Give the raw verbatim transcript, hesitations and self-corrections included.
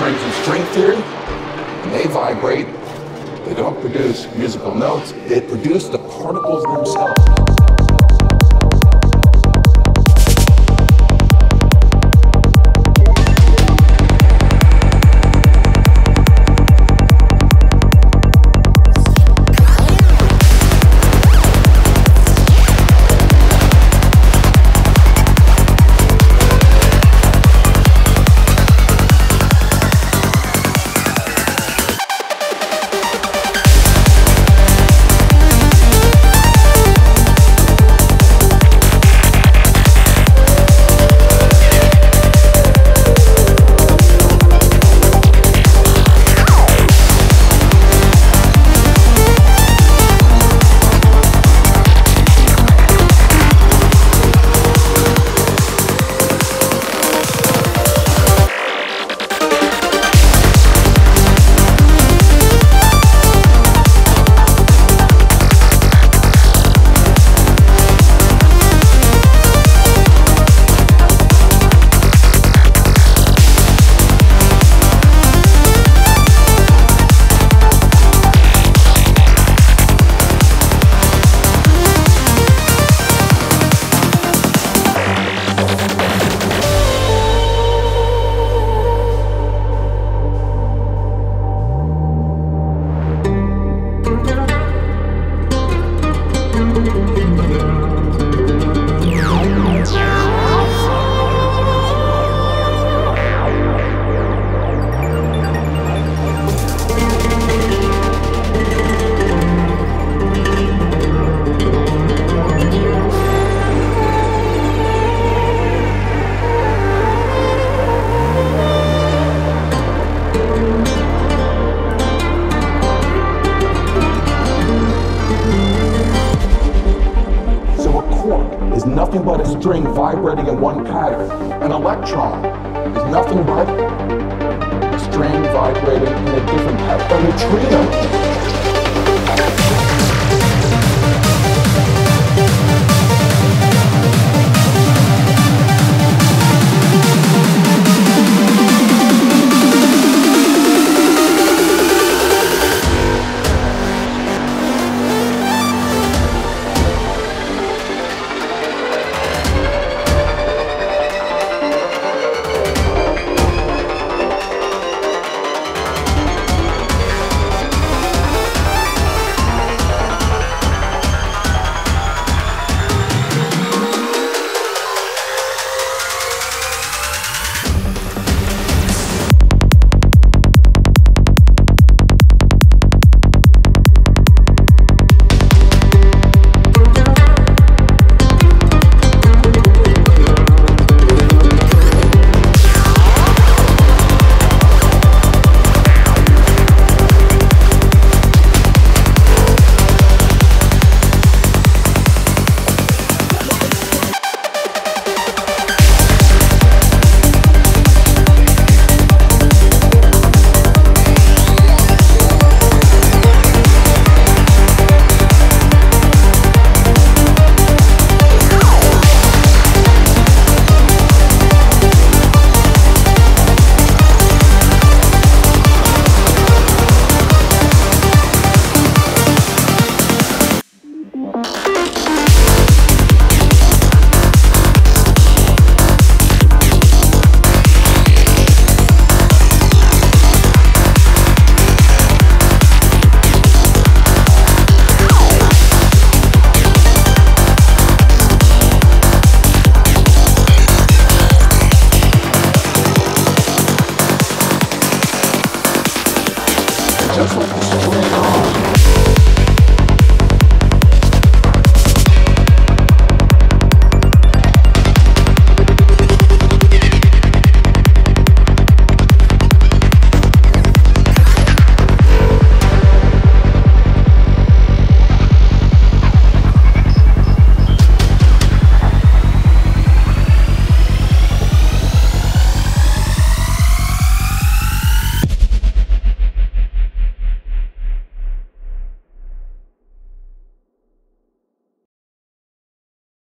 straight from string theory, and they vibrate. They don't produce musical notes, they produce the particles themselves. Is nothing but a string vibrating in one pattern. An electron is nothing but a string vibrating in a different pattern. A neutrino. Just like the story.